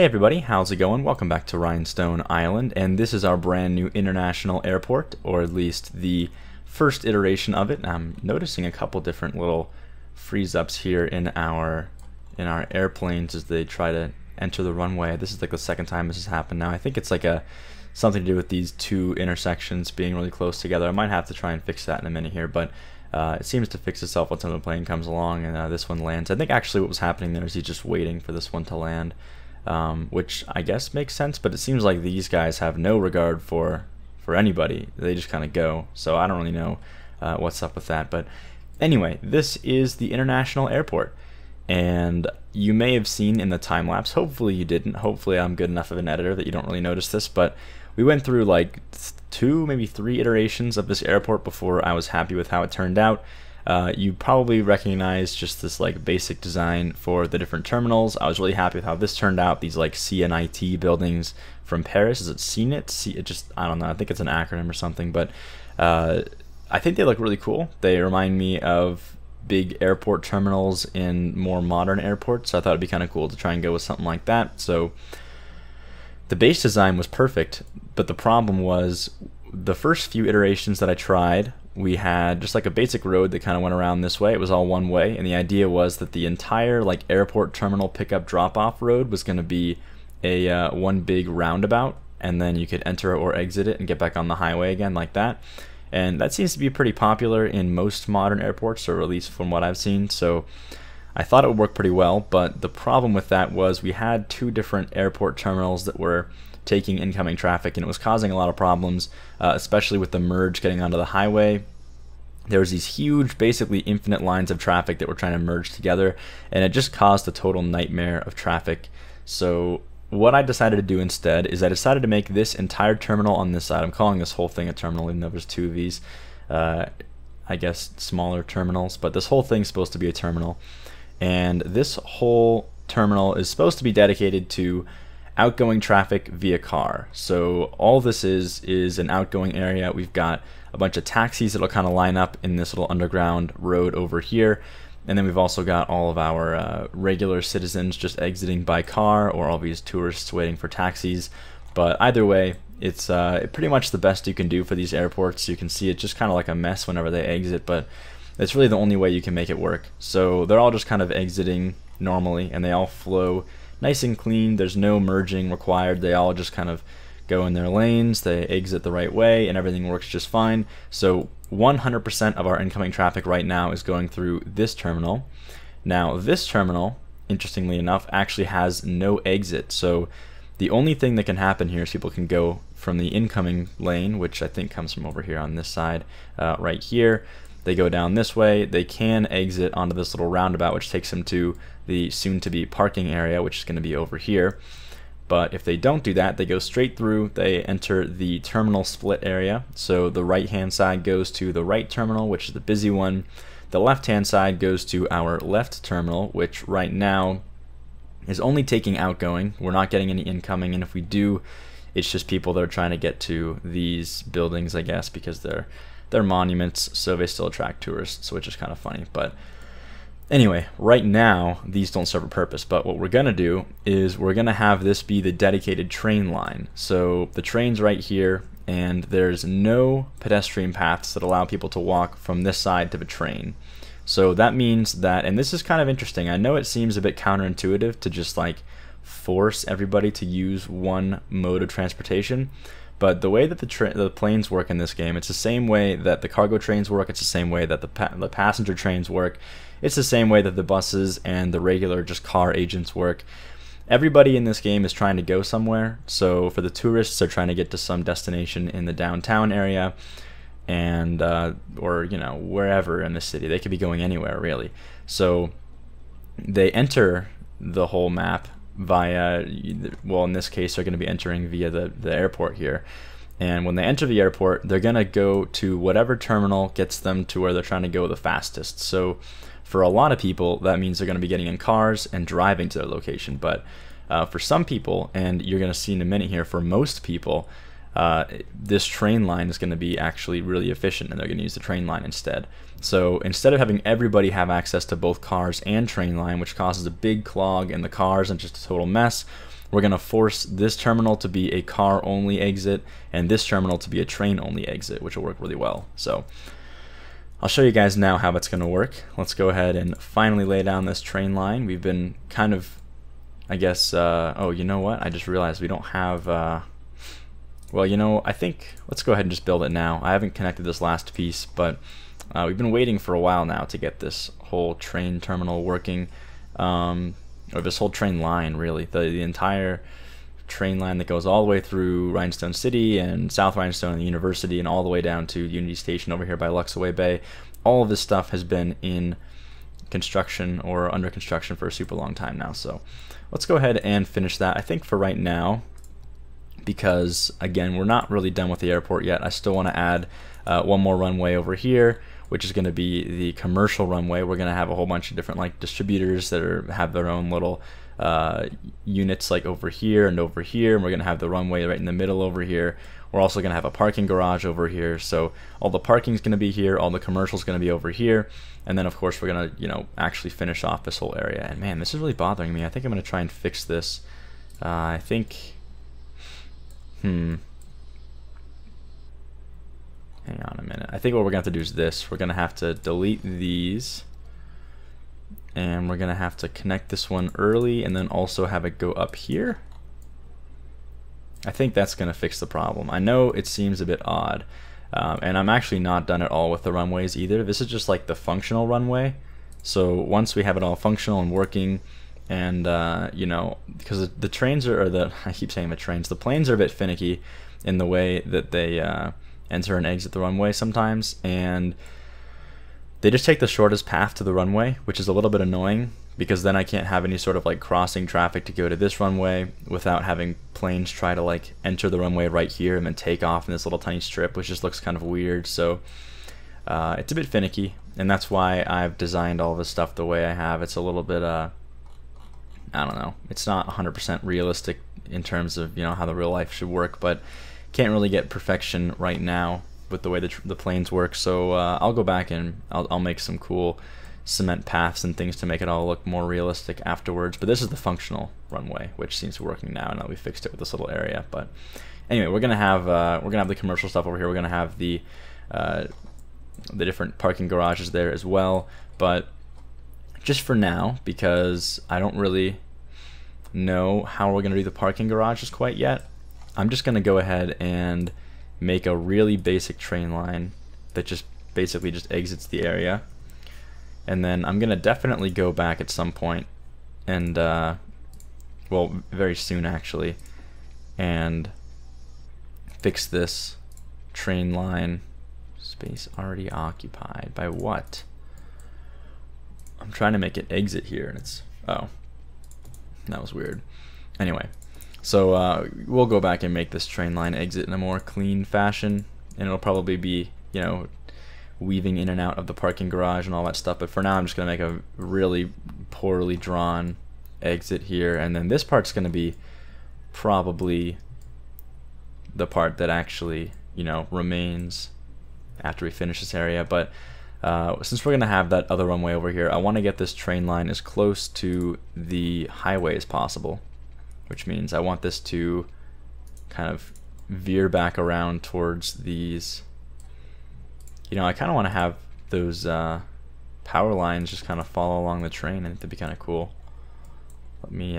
Hey everybody, how's it going? Welcome back to Rhinestone Island, and this is our brand new international airport, or at least the first iteration of it. I'm noticing a couple different little freeze-ups here in our airplanes as they try to enter the runway. This is like the second time this has happened now. I think it's like something to do with these two intersections being really close together. I might have to try and fix that in a minute here, but it seems to fix itself once another plane comes along and this one lands. I think actually what was happening there is he's just waiting for this one to land. Which I guess makes sense, but it seems like these guys have no regard for anybody. They just kind of go, so I don't really know what's up with that. But anyway, this is the international airport, and you may have seen in the time lapse, hopefully you didn't, hopefully I'm good enough of an editor that you don't really notice this, but we went through like two, maybe three iterations of this airport before I was happy with how it turned out. You probably recognize just this like basic design for the different terminals. I was really happy with how this turned out. These like CNIT buildings from Paris. Is it CNIT? I don't know. I think it's an acronym or something, but I think they look really cool. They remind me of big airport terminals in more modern airports. So I thought it'd be kind of cool to try and go with something like that. So the base design was perfect, but the problem was the first few iterations that I tried, we had just like a basic road that kind of went around this way. It was all one way, and the idea was that the entire like airport terminal pickup drop-off road was going to be a one big roundabout, and then you could enter or exit it and get back on the highway again like that. And that seems to be pretty popular in most modern airports, or at least from what I've seen, so I thought it would work pretty well. But the problem with that was we had two different airport terminals that were taking incoming traffic, and it was causing a lot of problems, especially with the merge getting onto the highway. There was these huge, basically infinite lines of traffic that were trying to merge together, and it just caused a total nightmare of traffic. So what I decided to do instead is I decided to make this entire terminal on this side — I'm calling this whole thing a terminal even though there's two of these, I guess smaller terminals, but this whole thing's supposed to be a terminal — and this whole terminal is supposed to be dedicated to outgoing traffic via car. So all this is an outgoing area. We've got a bunch of taxis that'll kind of line up in this little underground road over here, and then we've also got all of our regular citizens just exiting by car, or all these tourists waiting for taxis. But either way, it's pretty much the best you can do for these airports. You can see it's just kind of like a mess whenever they exit, but it's really the only way you can make it work. So they're all just kind of exiting normally, and they all flow nice and clean. There's no merging required. They all just kind of go in their lanes, they exit the right way, and everything works just fine. So 100% of our incoming traffic right now is going through this terminal. Now this terminal, interestingly enough, actually has no exit. So the only thing that can happen here is people can go from the incoming lane, which I think comes from over here on this side, right here. They go down this way, they can exit onto this little roundabout, which takes them to the soon-to-be parking area, which is going to be over here. But if they don't do that, they go straight through, they enter the terminal split area. So the right-hand side goes to the right terminal, which is the busy one. The left-hand side goes to our left terminal, which right now is only taking outgoing. We're not getting any incoming, and if we do, it's just people that are trying to get to these buildings, I guess, because they're monuments, so they still attract tourists, which is kind of funny. But anyway, right now these don't serve a purpose, but what we're gonna do is we're gonna have this be the dedicated train line. So the train's right here, and there's no pedestrian paths that allow people to walk from this side to the train. So that means that — and this is kind of interesting, I know it seems a bit counterintuitive to just like force everybody to use one mode of transportation, but the way that the planes work in this game, it's the same way that the cargo trains work, it's the same way that the passenger trains work, it's the same way that the buses and the regular just car agents work. Everybody in this game is trying to go somewhere. So for the tourists, they're trying to get to some destination in the downtown area, and or you know, wherever in the city. They could be going anywhere really. So they enter the whole map via — well, in this case they're going to be entering via the airport here. And when they enter the airport, they're going to go to whatever terminal gets them to where they're trying to go the fastest. So for a lot of people, that means they're going to be getting in cars and driving to their location. But for some people, and you're going to see in a minute here, for most people, this train line is going to be actually really efficient, and they're going to use the train line instead. So instead of having everybody have access to both cars and train line, which causes a big clog in the cars and just a total mess, We're going to force this terminal to be a car only exit and this terminal to be a train only exit, which will work really well. So I'll show you guys now how it's going to work. Let's go ahead and finally lay down this train line. We've been kind of, I guess, oh, you know what? I just realized we don't have, well, you know, I think let's go ahead and just build it now. I haven't connected this last piece, but we've been waiting for a while now to get this whole train terminal working, or this whole train line, really. The entire train line that goes all the way through Rhinestone City and South Rhinestone and the University and all the way down to Unity Station over here by Luxaway Bay. All of this stuff has been in construction or under construction for a super long time now. So let's go ahead and finish that, I think, for right now, because again, we're not really done with the airport yet. I still want to add one more runway over here, which is going to be the commercial runway. We're going to have a whole bunch of different like distributors that are, have their own little units like over here, and we're going to have the runway right in the middle over here. We're also going to have a parking garage over here, so all the parking is going to be here, all the commercial is going to be over here, and then of course we're going to, you know, actually finish off this whole area. And man, this is really bothering me. I think I'm going to try and fix this. I think, hang on a minute. I think what we're going to have to do is this. We're going to have to delete these, and we're gonna have to connect this one early and then also have it go up here. I think that's gonna fix the problem. I know it seems a bit odd, and I'm actually not done at all with the runways either. This is just like the functional runway. So once we have it all functional and working, and you know, because the trains are, or the, I keep saying the trains, the planes are a bit finicky in the way that they enter and exit the runway sometimes, and they just take the shortest path to the runway, which is a little bit annoying because then I can't have any sort of like crossing traffic to go to this runway without having planes try to like enter the runway right here and then take off in this little tiny strip, which just looks kind of weird. So it's a bit finicky, and that's why I've designed all this stuff the way I have. It's a little bit, I don't know, it's not 100% realistic in terms of, you know, how the real life should work, but can't really get perfection right now with the way the planes work. So I'll go back and I'll make some cool cement paths and things to make it all look more realistic afterwards. But this is the functional runway, which seems to be working now, and we fixed it with this little area. But anyway, we're gonna have the commercial stuff over here. We're gonna have the different parking garages there as well. But just for now, because I don't really know how we're gonna do the parking garages quite yet, I'm just gonna go ahead and make a really basic train line that just basically just exits the area. And then I'm gonna definitely go back at some point and well, very soon actually, and fix this train line space already occupied by what? I'm trying to make it exit here and it's, oh, that was weird. Anyway, so we'll go back and make this train line exit in a more clean fashion, and it'll probably be, you know, weaving in and out of the parking garage and all that stuff, but for now I'm just gonna make a really poorly drawn exit here, and then this part's gonna be probably the part that actually, you know, remains after we finish this area. But since we're gonna have that other runway over here, I wanna get this train line as close to the highway as possible, which means I want this to kind of veer back around towards these, you know, I kind of want to have those power lines just kind of follow along the train. I think that'd be kind of cool. Let me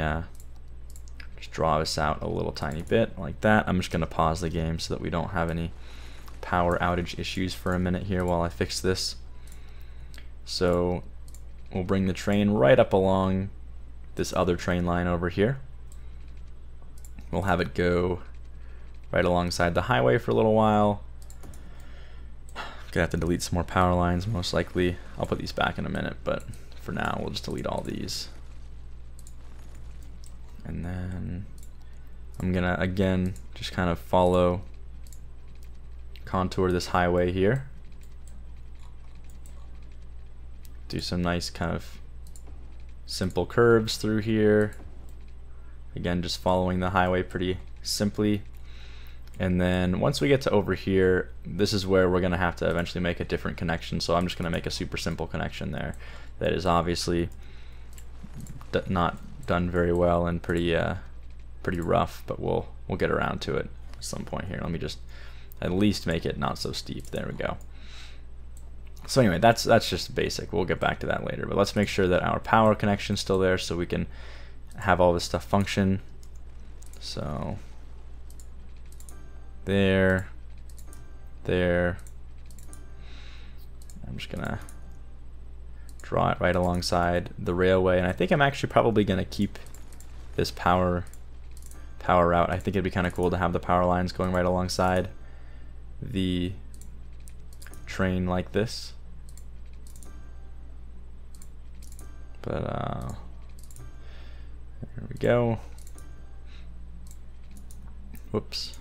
just draw this out a little tiny bit like that. I'm just going to pause the game so that we don't have any power outage issues for a minute here while I fix this. So we'll bring the train right up along this other train line over here. We'll have it go right alongside the highway for a little while. Gonna have to delete some more power lines most likely. I'll put these back in a minute, but for now we'll just delete all these. And then I'm gonna again just kind of follow, contour this highway here. Do some nice kind of simple curves through here. Again, just following the highway pretty simply. And then once we get to over here, this is where we're gonna have to eventually make a different connection. So I'm just gonna make a super simple connection there that is obviously not done very well and pretty pretty rough, but we'll get around to it at some point here. Let me just at least make it not so steep. There we go. So anyway, that's just basic. We'll get back to that later, but let's make sure that our power connection's still there so we can have all this stuff function. So there. I'm just gonna draw it right alongside the railway, and I think I'm actually probably gonna keep this power route. I think it'd be kind of cool to have the power lines going right alongside the train like this, but there we go. Whoops.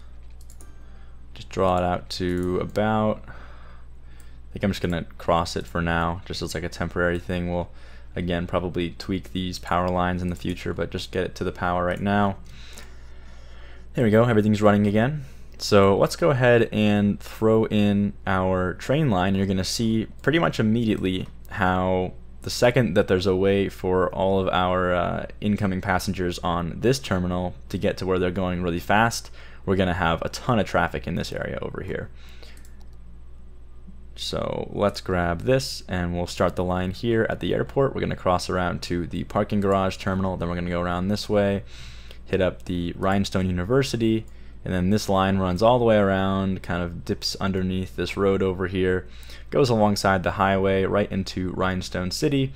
Just draw it out to about, I think I'm just gonna cross it for now, just as like a temporary thing. We'll again probably tweak these power lines in the future, but just get it to the power right now. There we go, everything's running again. So let's go ahead and throw in our train line. You're gonna see pretty much immediately how the second that there's a way for all of our incoming passengers on this terminal to get to where they're going really fast, we're gonna have a ton of traffic in this area over here. So let's grab this and we'll start the line here at the airport. We're gonna cross around to the parking garage terminal, then we're gonna go around this way, hit up the Rhinestone University, and then this line runs all the way around, kind of dips underneath this road over here, goes alongside the highway right into Rhinestone City.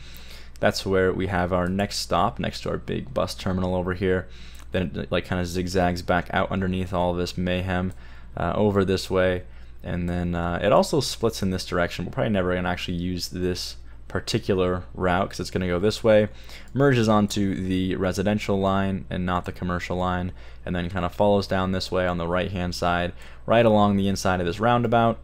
That's where we have our next stop, next to our big bus terminal over here. Then it like kind of zigzags back out underneath all of this mayhem over this way, and then it also splits in this direction. We're probably never going to actually use this particular route because it's going to go this way, merges onto the residential line and not the commercial line, and then kind of follows down this way on the right hand side, right along the inside of this roundabout,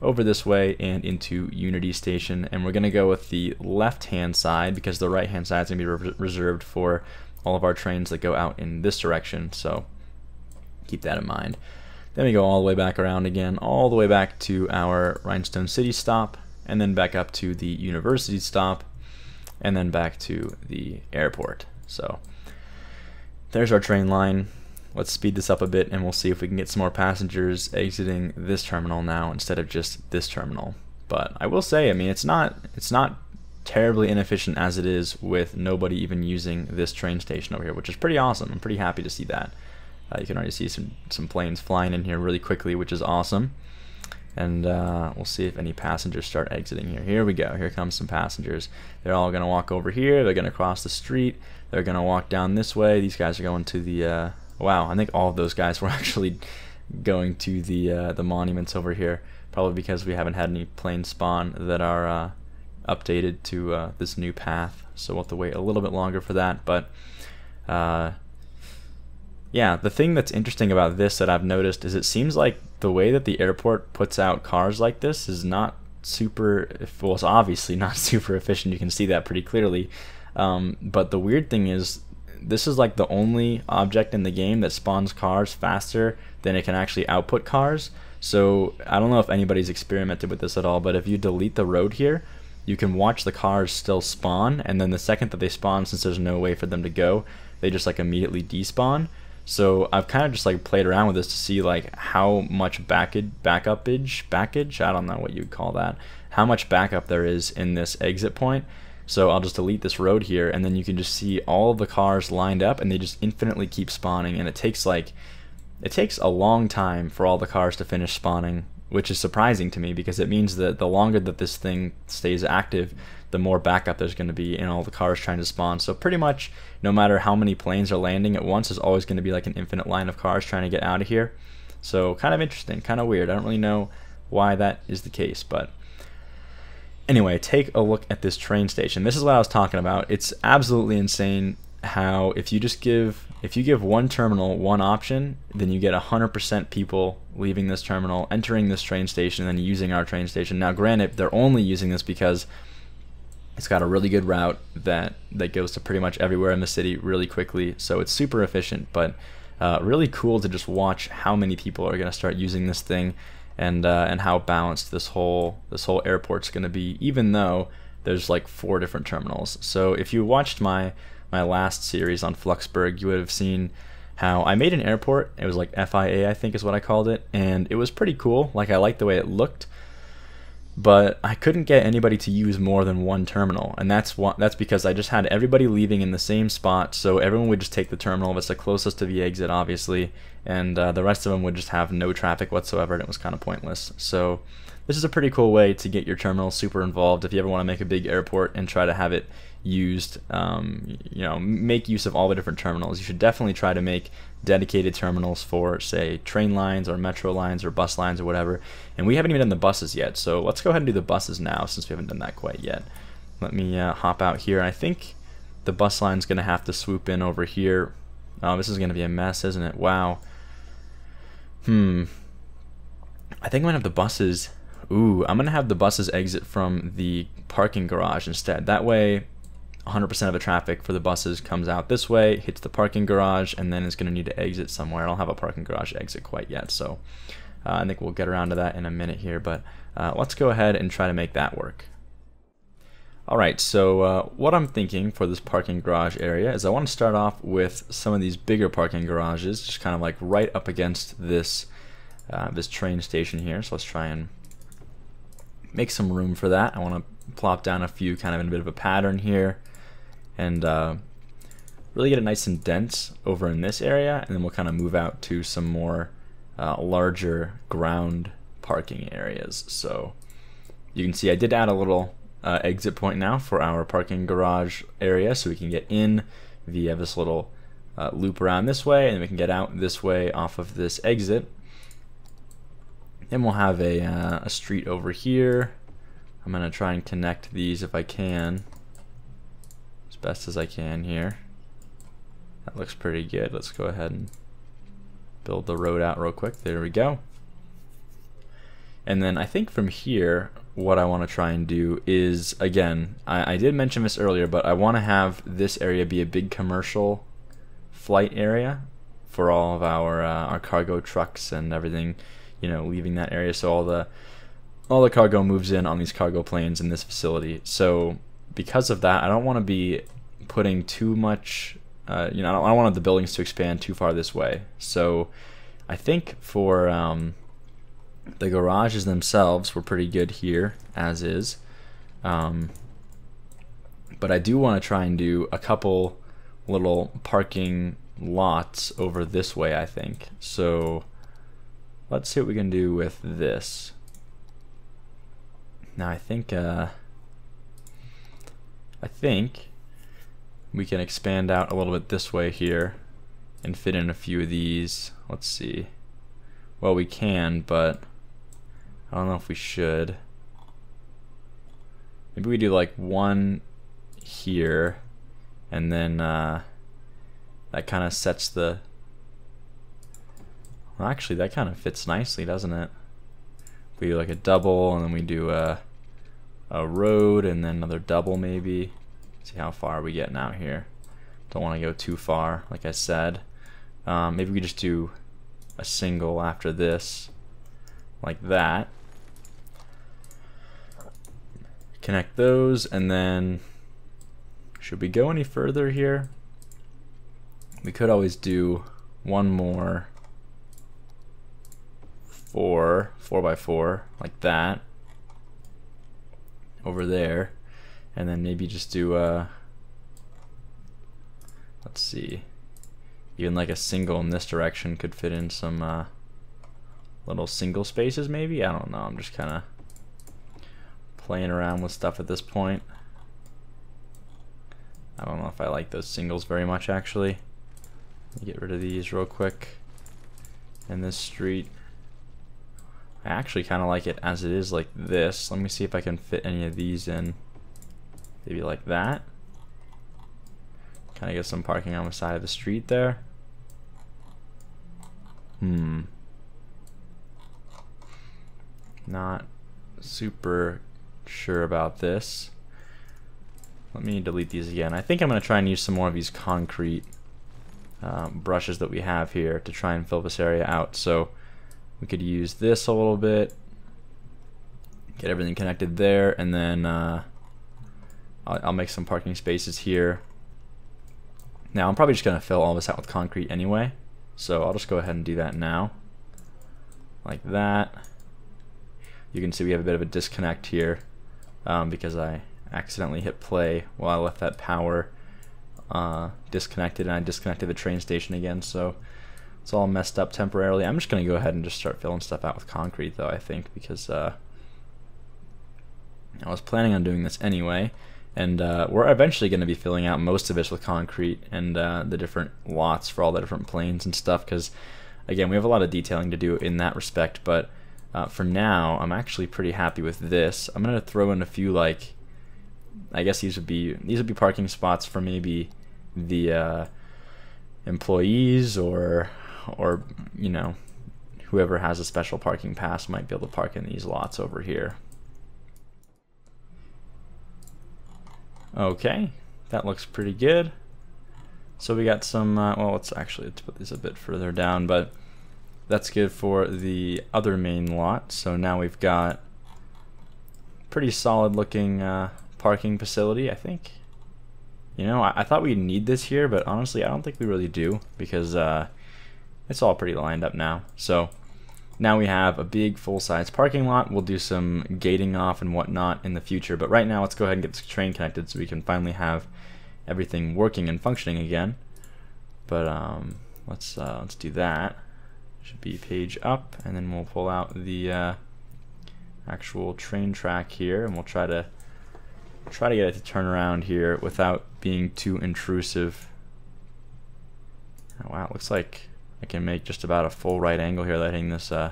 over this way and into Unity Station. And we're going to go with the left hand side because the right hand side is going to be reserved for all of our trains that go out in this direction, so keep that in mind. Then we go all the way back around again, all the way back to our Rhinestone City stop, and then back up to the university stop, and then back to the airport. So there's our train line. Let's speed this up a bit and we'll see if we can get some more passengers exiting this terminal now instead of just this terminal. But I will say, I mean, it's not terribly inefficient as it is with nobody even using this train station over here, which is pretty awesome. I'm pretty happy to see that. You can already see some planes flying in here really quickly, which is awesome. And we'll see if any passengers start exiting here. Here we go, here comes some passengers. They're all gonna walk over here, they're gonna cross the street, they're gonna walk down this way. These guys are going to the, wow, I think all of those guys were actually going to the monuments over here, probably because we haven't had any planes spawn that are updated to this new path. So we'll have to wait a little bit longer for that, but yeah, the thing that's interesting about this that I've noticed is it seems like the way that the airport puts out cars like this is not super, well, it's obviously not super efficient. You can see that pretty clearly. But the weird thing is this is like the only object in the game that spawns cars faster than it can actually output cars. So I don't know if anybody's experimented with this at all, but if you delete the road here, you can watch the cars still spawn. And then the second that they spawn, since there's no way for them to go, they just like immediately despawn. So I've kind of just like played around with this to see like how much backupage, I don't know what you'd call that, how much backup there is in this exit point. So I'll just delete this road here, and then you can just see all of the cars lined up and they just infinitely keep spawning, and it takes a long time for all the cars to finish spawning, which is surprising to me because it means that the longer that this thing stays active, the more backup there's going to be in all the cars trying to spawn. So pretty much no matter how many planes are landing at once, there's always going to be like an infinite line of cars trying to get out of here. So kind of interesting, kind of weird. I don't really know why that is the case, but anyway, take a look at this train station. This is what I was talking about. It's absolutely insane how if you give one terminal one option, then you get 100% people leaving this terminal, entering this train station, and then using our train station. Now granted, they're only using this because it's got a really good route that goes to pretty much everywhere in the city really quickly, so it's super efficient, but really cool to just watch how many people are going to start using this thing, and how balanced this whole airport's going to be, even though there's like 4 different terminals. So if you watched my last series on Fluxburg, you would have seen how I made an airport. It was like FIA, I think is what I called it, and it was pretty cool. Like, I liked the way it looked, but I couldn't get anybody to use more than one terminal, and that's because I just had everybody leaving in the same spot, so everyone would just take the terminal that's the closest to the exit, obviously, and the rest of them would just have no traffic whatsoever, and it was kind of pointless. So this is a pretty cool way to get your terminal super involved if you ever want to make a big airport and try to have it used, you know, make use of all the different terminals. You should definitely try to make dedicated terminals for, say, train lines or metro lines or bus lines or whatever. And we haven't even done the buses yet, so let's go ahead and do the buses now since we haven't done that quite yet. Let me hop out here. I think the bus line's going to have to swoop in over here. Oh, this is going to be a mess, isn't it? Wow. I think I'm going to have the buses... Ooh, I'm going to have the buses exit from the parking garage instead. That way, 100% of the traffic for the buses comes out this way, hits the parking garage, and then it's going to need to exit somewhere. I don't have a parking garage exit quite yet, so I think we'll get around to that in a minute here, but let's go ahead and try to make that work. Alright, so what I'm thinking for this parking garage area is I want to start off with some of these bigger parking garages, just kind of like right up against this, this train station here. So let's try and make some room for that. I want to plop down a few kind of in a bit of a pattern here, and really get it nice and dense over in this area, and then we'll kind of move out to some more larger ground parking areas. So you can see I did add a little exit point now for our parking garage area, so we can get in via this little loop around this way, and we can get out this way off of this exit. And we'll have a street over here. I'm gonna try and connect these if I can, as best as I can here. That looks pretty good. Let's go ahead and build the road out real quick. There we go. And then I think from here, what I wanna try and do is, again, I did mention this earlier, but I wanna have this area be a big commercial flight area for all of our cargo trucks and everything, you know, leaving that area, so all the cargo moves in on these cargo planes in this facility. So because of that, I don't want to be putting too much, you know, I don't want the buildings to expand too far this way. So I think for the garages themselves were pretty good here as is, but I do want to try and do a couple little parking lots over this way, I think. So let's see what we can do with this. Now I think we can expand out a little bit this way here and fit in a few of these. Let's see. Well, we can, but I don't know if we should. Maybe we do like one here, and then that kind of sets the... Actually, that kind of fits nicely, doesn't it? We do like a double, and then we do a road, and then another double maybe. See how far we get now here. Don't want to go too far, like I said. Maybe we just do a single after this, like that. Connect those, and then should we go any further here? We could always do one more 4x4 like that over there, and then maybe just do let's see, even like a single in this direction could fit in some little single spaces maybe. I don't know, I'm just kinda playing around with stuff at this point. I don't know if I like those singles very much, actually. Let me get rid of these real quick. And this street, I actually kind of like it as it is, like this. Let me see if I can fit any of these in. Maybe like that. Kind of get some parking on the side of the street there. Not super sure about this. Let me delete these again. I think I'm going to try and use some more of these concrete brushes that we have here to try and fill this area out. So we could use this a little bit, get everything connected there, and then I'll make some parking spaces here. Now I'm probably just going to fill all this out with concrete anyway, So I'll just go ahead and do that now, like that. You can see we have a bit of a disconnect here because I accidentally hit play while I left that power disconnected, and I disconnected the train station again, so it's all messed up temporarily. I'm just going to go ahead and just start filling stuff out with concrete though, I think, because I was planning on doing this anyway. And we're eventually going to be filling out most of this with concrete and the different lots for all the different planes and stuff, because again we have a lot of detailing to do in that respect. But for now I'm actually pretty happy with this. I'm going to throw in a few, like, I guess these would be parking spots for maybe the employees or you know, whoever has a special parking pass might be able to park in these lots over here. Okay, that looks pretty good. So we got some, well, let's put these a bit further down, but that's good for the other main lot. So now we've got pretty solid looking parking facility, I think. You know, I thought we'd need this here, but honestly I don't think we really do, because it's all pretty lined up now. So now we have a big full-size parking lot. We'll do some gating off and whatnot in the future, but right now let's go ahead and get this train connected so we can finally have everything working and functioning again. But let's do that. Should be page up, and then we'll pull out the actual train track here, and we'll try to get it to turn around here without being too intrusive. Oh, wow, it looks like I can make just about a full right angle here letting this but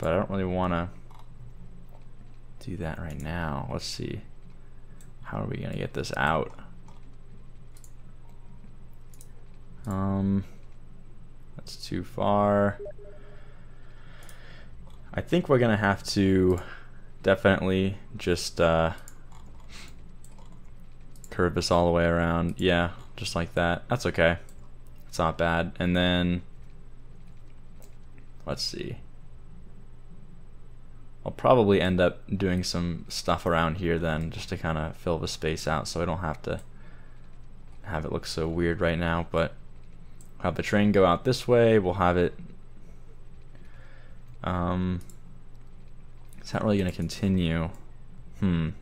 I don't really want to do that right now. Let's see, how are we gonna get this out? That's too far. I think we're gonna have to definitely just curve this all the way around. Yeah, just like that. That's okay, it's not bad. And then let's see, I'll probably end up doing some stuff around here then, just to kind of fill the space out so I don't have to have it look so weird right now. But have the train go out this way, we'll have it it's not really going to continue. It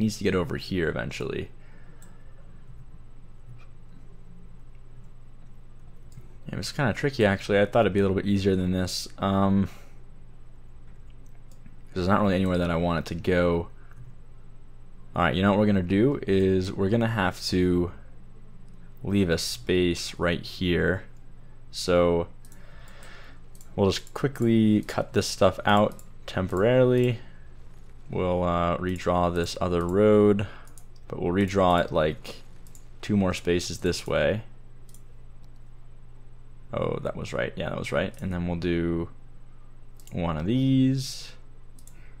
needs to get over here eventually. It was kind of tricky, actually. I thought it'd be a little bit easier than this. There's not really anywhere that I want it to go. Alright, you know what we're going to do is we're going to have to leave a space right here. So we'll just quickly cut this stuff out temporarily. We'll redraw this other road, but we'll redraw it like 2 more spaces this way. Oh, that was right. Yeah, that was right. And then we'll do one of these,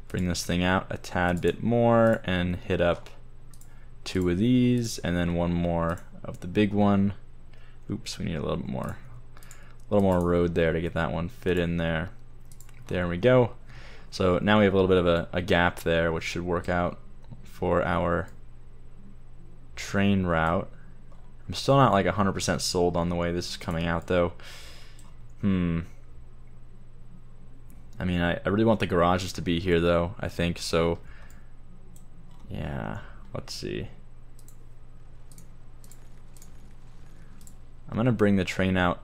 bring this thing out a tad bit more, and hit up 2 of these, and then 1 more of the big one. Oops, we need a little bit more, road there to get that one fit in there. There we go. So now we have a little bit of a gap there, which should work out for our train route. I'm still not like 100% sold on the way this is coming out though. I mean, I really want the garages to be here though, I think, so yeah, let's see. I'm gonna bring the train out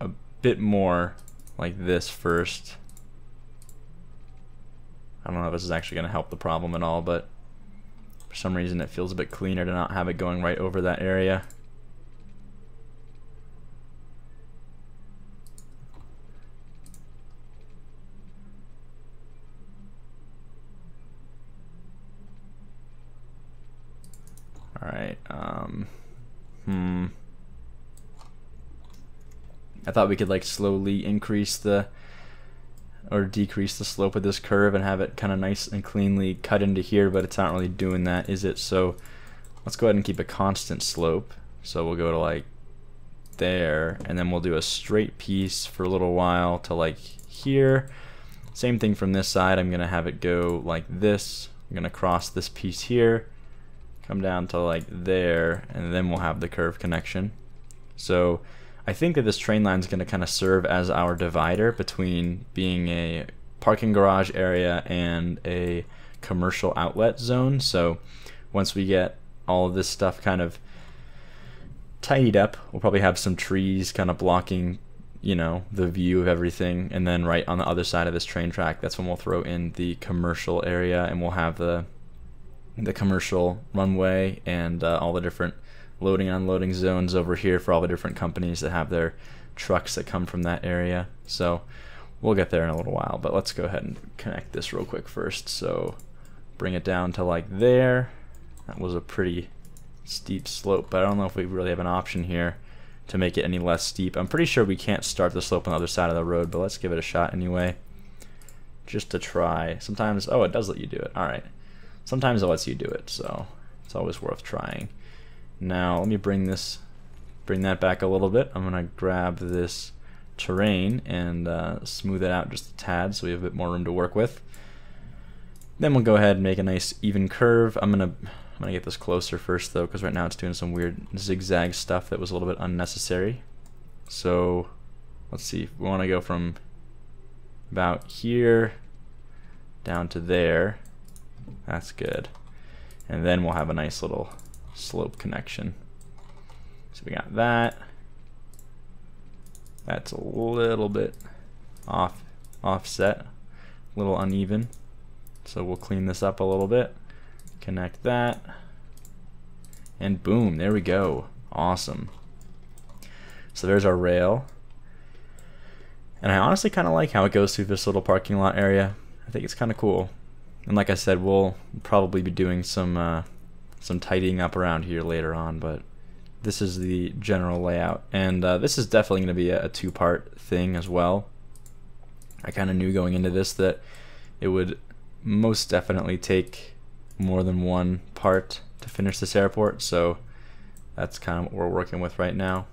a bit more like this first. I don't know if this is actually gonna help the problem at all, but for some reason it feels a bit cleaner to not have it going right over that area. Alright, I thought we could like slowly increase the or decrease the slope of this curve and have it kind of nice and cleanly cut into here, but it's not really doing that, is it? So let's go ahead and keep a constant slope. So we'll go to like there, and then we'll do a straight piece for a little while to like here. Same thing from this side, I'm gonna have it go like this. I'm gonna cross this piece here, come down to like there, and then we'll have the curve connection. So I think that this train line is going to kind of serve as our divider between being a parking garage area and a commercial outlet zone. So once we get all of this stuff kind of tidied up, we'll probably have some trees kind of blocking, you know, the view of everything, and then right on the other side of this train track, that's when we'll throw in the commercial area, and we'll have the commercial runway and all the different loading and unloading zones over here for all the different companies that have their trucks that come from that area. So we'll get there in a little while, but let's go ahead and connect this real quick first. So bring it down to like there. That was a pretty steep slope, but I don't know if we really have an option here to make it any less steep. I'm pretty sure we can't start the slope on the other side of the road, but let's give it a shot anyway, just to try. Sometimes, oh, it does let you do it. All right. Sometimes it lets you do it, so it's always worth trying. Now let me bring that back a little bit. I'm gonna grab this terrain and smooth it out just a tad so we have a bit more room to work with. Then we'll go ahead and make a nice even curve. I'm gonna get this closer first though, because right now it's doing some weird zigzag stuff that was a little bit unnecessary. So let's see, we want to go from about here down to there. That's good. And then we'll have a nice little slope connection. So we got that. That's a little bit offset, a little uneven. So we'll clean this up a little bit. Connect that. And boom, there we go. Awesome. So there's our rail. And I honestly kind of like how it goes through this little parking lot area. I think it's kind of cool. And like I said, we'll probably be doing some tidying up around here later on, but this is the general layout. And this is definitely going to be a two-part thing as well. I kind of knew going into this that it would most definitely take more than one part to finish this airport, so that's kind of what we're working with right now.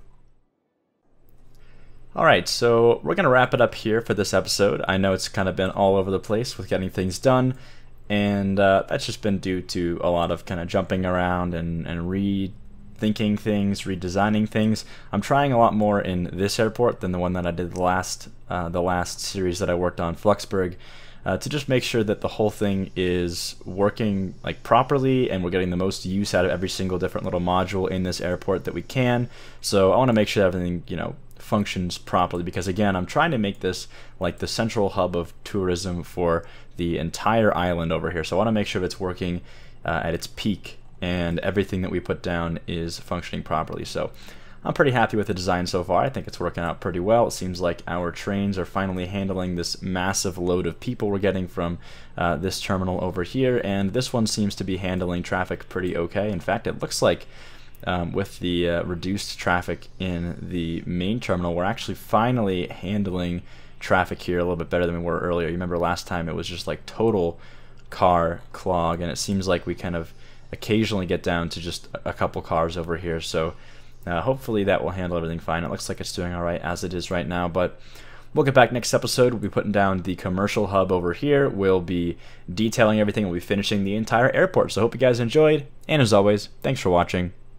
Alright, so we're going to wrap it up here for this episode. I know it's kind of been all over the place with getting things done, and that's just been due to a lot of kind of jumping around and rethinking things, redesigning things. I'm trying a lot more in this airport than the one that I did the last series that I worked on, Fluxburg, to just make sure that the whole thing is working like properly and we're getting the most use out of every single different little module in this airport that we can. So I want to make sure everything, you know, functions properly, because again, I'm trying to make this like the central hub of tourism for the entire island over here. So I want to make sure it's working at its peak and everything that we put down is functioning properly. So I'm pretty happy with the design so far. I think it's working out pretty well. It seems like our trains are finally handling this massive load of people we're getting from this terminal over here, and this one seems to be handling traffic pretty okay. In fact, it looks like with the reduced traffic in the main terminal, we're actually finally handling traffic here a little bit better than we were earlier. You remember last time it was just like total car clog, and it seems like we kind of occasionally get down to just a couple cars over here. So hopefully that will handle everything fine. It looks like it's doing all right as it is right now, but we'll get back next episode. We'll be putting down the commercial hub over here. We'll be detailing everything. We'll be finishing the entire airport. So hope you guys enjoyed, and as always, thanks for watching.